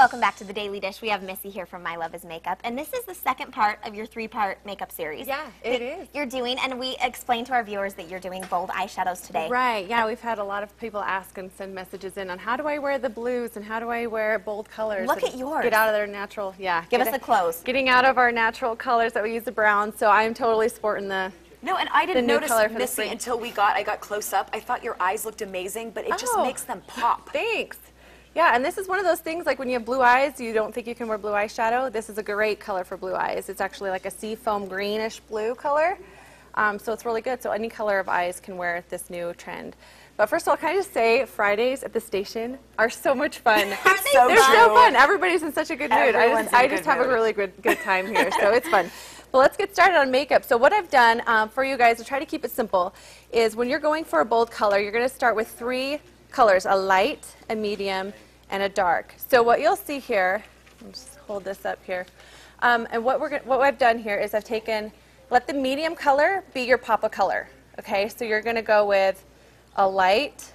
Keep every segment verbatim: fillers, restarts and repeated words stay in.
Welcome back to The Daily Dish. We have Missy here from My Love Is Makeup, and this is the second part of your three-part makeup series. Yeah, it is. You're doing, and we explained to our viewers that you're doing bold eyeshadows today. Right, yeah, we've had a lot of people ask and send messages in on how do I wear the blues and how do I wear bold colors. Look at yours. Get out of their natural, yeah. Give us a, the clothes. Getting out of our natural colors that we use the brown, so I'm totally sporting the... No, and I didn't notice Missy until we got, I got close up. I thought your eyes looked amazing, but it oh, just makes them pop. Thanks. Yeah, and this is one of those things, like when you have blue eyes, you don't think you can wear blue eyeshadow. This is a great color for blue eyes. It's actually like a seafoam greenish blue color. Um, so it's really good. So any color of eyes can wear this new trend. But first of all, can I just say, Fridays at the station are so much fun. so They're fun. so fun. Everybody's in such a good Everyone's mood. I just, I just have mood. a really good, good time here, so it's fun. But let's get started on makeup. So what I've done um, for you guys to try to keep it simple is when you're going for a bold color, you're going to start with three colors, a light, a medium, and a dark. So what you'll see here, I'll just hold this up here, um, and what, we're, what I've done here is I've taken, let the medium color be your pop of color, okay? So you're going to go with a light,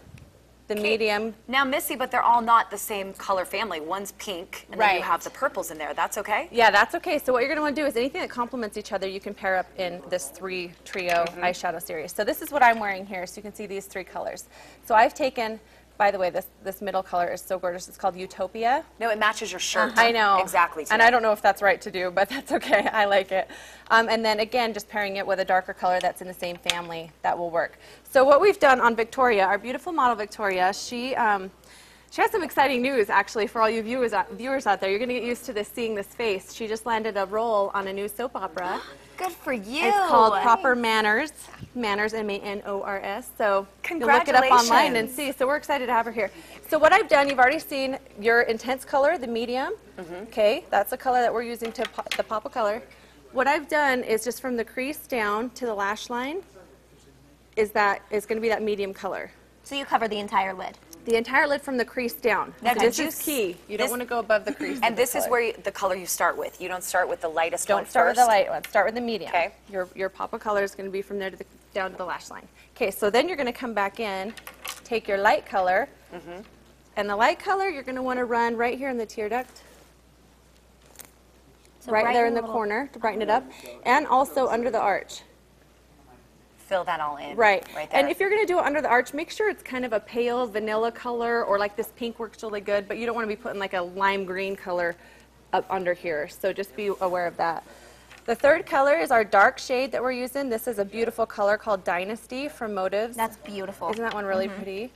the medium. Now, Missy, but they're all not the same color family. One's pink, and right. then you have the purples in there. That's okay? Yeah, that's okay. So what you're going to want to do is anything that complements each other, you can pair up in this three trio mm-hmm. eyeshadow series. So this is what I'm wearing here, so you can see these three colors. So I've taken, by the way, this, this middle color is so gorgeous. It's called Utopia. No, it matches your shirt. I know. Exactly. Too. And I don't know if that's right to do, but that's okay. I like it. Um, and then, again, just pairing it with a darker color that's in the same family, that will work. So what we've done on Victoria, our beautiful model Victoria, she, um, she has some exciting news, actually, for all you viewers out, viewers out there. You're going to get used to this, seeing this face. She just landed a role on a new soap opera. Good for you. It's called Proper Manners. Manners, M A N O R S. So congratulations. You'll look it up online and see. So we're excited to have her here. So what I've done, you've already seen your intense color, the medium. Mm-hmm. Okay, that's the color that we're using to pop, the pop of color. What I've done is just from the crease down to the lash line is that is going to be that medium color. So you cover the entire lid. The entire lid from the crease down. Now, so this is key. You don't want to go above the crease. And this, this is where you, the color you start with. You don't start with the lightest don't one first. Don't start with the light one. Start with the medium. Okay. Your, your pop of color is going to be from there to the, down to the lash line. Okay, so then you're going to come back in, take your light color, mm-hmm. and the light color you're going to want to run right here in the tear duct, so right, right there in the corner to brighten it up, and also under the arch. Fill that all in. Right. right there. And if you're going to do it under the arch, make sure it's kind of a pale vanilla color, or like this pink works really good, but you don't want to be putting like a lime green color up under here. So just be aware of that. The third color is our dark shade that we're using. This is a beautiful color called Dynasty from Motives. That's beautiful. Isn't that one really mm-hmm. pretty?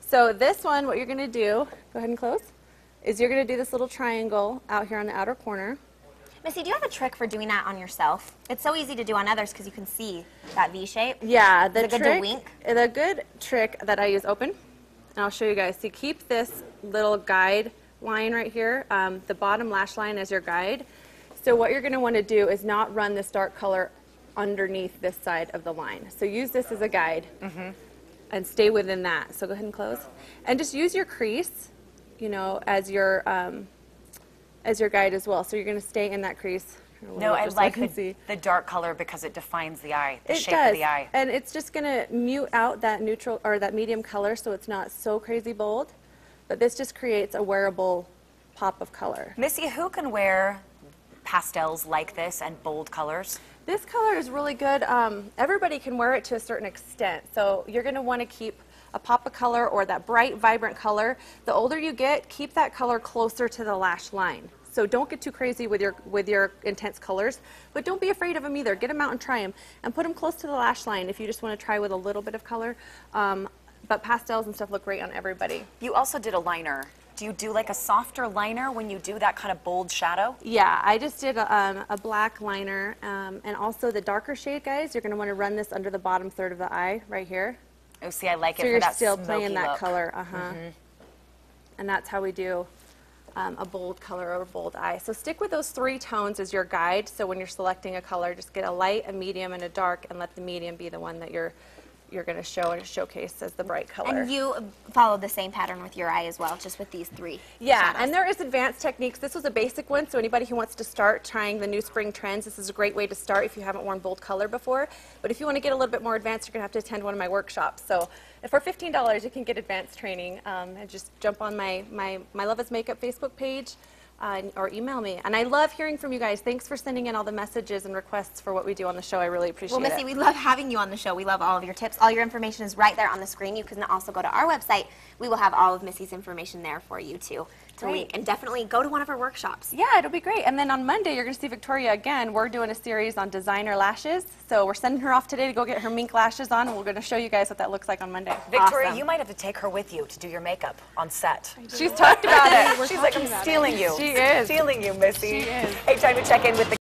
So this one, what you're going to do, go ahead and close, is you're going to do this little triangle out here on the outer corner. Missy, do you have a trick for doing that on yourself? It's so easy to do on others because you can see that V shape. Yeah, the Is it trick, good to wink? The good trick that I use, open, and I'll show you guys. So you keep this little guide line right here, um, the bottom lash line as your guide. So what you're going to want to do is not run this dark color underneath this side of the line. So use this as a guide mm-hmm. and stay within that. So go ahead and close. And just use your crease, you know, as your... Um, as your guide as well. So you're going to stay in that crease. No, I like so I the, the dark color because it defines the eye, the it shape does. of the eye. And it's just going to mute out that neutral or that medium color so it's not so crazy bold. But this just creates a wearable pop of color. Missy, who can wear pastels like this and bold colors? This color is really good. Um, everybody can wear it to a certain extent. So you're going to want to keep a pop of color or that bright, vibrant color. The older you get, keep that color closer to the lash line. So don't get too crazy with your with your intense colors, but don't be afraid of them either. Get them out and try them, and put them close to the lash line if you just want to try with a little bit of color. Um, but pastels and stuff look great on everybody. You also did a liner. Do you do like a softer liner when you do that kind of bold shadow? Yeah, I just did a, um, a black liner, um, and also the darker shade, guys, you're going to want to run this under the bottom third of the eye right here. Oh, see, I like it for that smoky look. So you're still playing that color, uh-huh. Mm-hmm. And that's how we do um, a bold color or a bold eye. So stick with those three tones as your guide. So when you're selecting a color, just get a light, a medium, and a dark, and let the medium be the one that you're you're going to show and showcase as the bright color. And you followed the same pattern with your eye as well, just with these three. Yeah, and there is advanced techniques. This was a basic one, so anybody who wants to start trying the new spring trends, this is a great way to start if you haven't worn bold color before. But if you want to get a little bit more advanced, you're going to have to attend one of my workshops. So for fifteen dollars, you can get advanced training. Um, and just jump on my, my, my Love Is Makeup Facebook page. Uh, or email me. And I love hearing from you guys. Thanks for sending in all the messages and requests for what we do on the show. I really appreciate it. Well, Missy, it. we love having you on the show. We love all of your tips. All your information is right there on the screen. You can also go to our website. We will have all of Missy's information there for you, too, to link. And definitely go to one of her workshops. Yeah, it'll be great. And then on Monday, you're going to see Victoria again. We're doing a series on designer lashes. So we're sending her off today to go get her mink lashes on, and we're going to show you guys what that looks like on Monday. Victoria, awesome. You might have to take her with you to do your makeup on set. She's talked about it. She's like, I'm stealing you. She She is. Feeling you, Missy. She is. Hey, time to check in with the